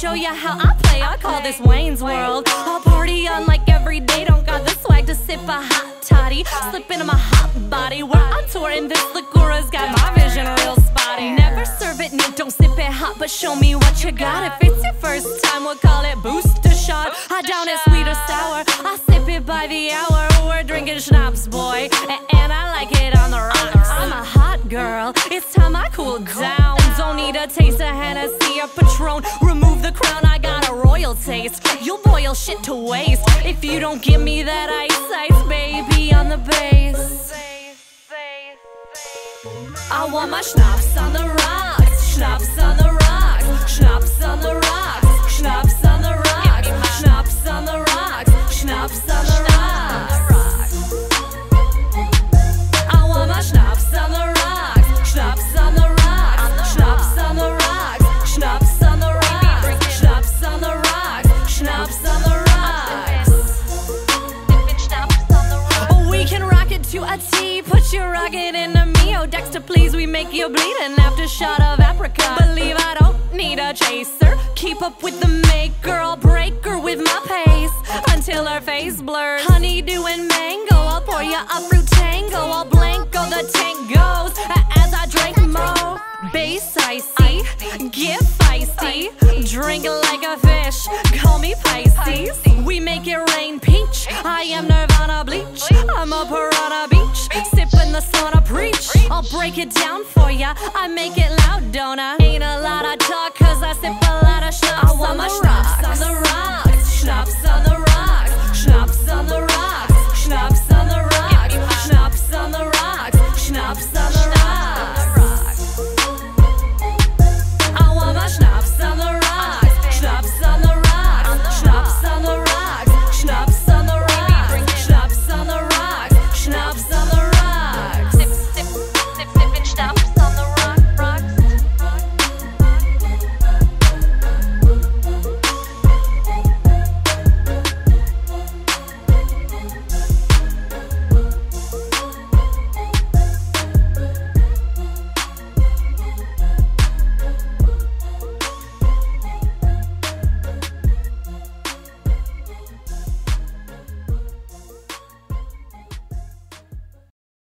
Show you how I play, I call this Wayne's World. I'll party on like every day, don't got the swag to sip a hot toddy. Slip into my hot body, where I'm touring this liquor's got my vision real spotty. Never serve it new, don't sip it hot, but show me what you got. If it's your first time, we'll call it booster shot. I down it sweet or sour, I sip it by the hour. We're drinking schnapps, boy, and I like it on the rocks. I'm a hot girl, it's time I cool down. Don't need a taste of Hennessy or Patron. Remove the crown, I got a royal taste. You'll boil shit to waste if you don't give me that ice, baby, on the bass. I want my schnapps on the rocks, schnapps on the rocks, schnapps on the rocks, schnapps on the rocks, schnapps on the rocks, schnapps on the rocks. I want my schnapps on the rocks, schnapps on the rocks. Put your rocket in a Mio Dexter, please, we make you bleed. An aftershot of apricot. Believe I don't need a chaser. Keep up with the maker, I'll break her with my pace until her face blurs. Honeydew and mango, I'll pour you a fruit tango. I'll blanco the tank goes as I drink more. Bass icy, get feisty, drink like a fish, call me Pisces. We make it rain peach, I am Nirvana bleach. I'm a piranha beach, sipping the sauna preach. I'll break it down for ya, I make it loud, don't I? Ain't a lot of talk, cause I sip a lot of schnapps. I want my schnapps on the rocks, schnapps on the rocks.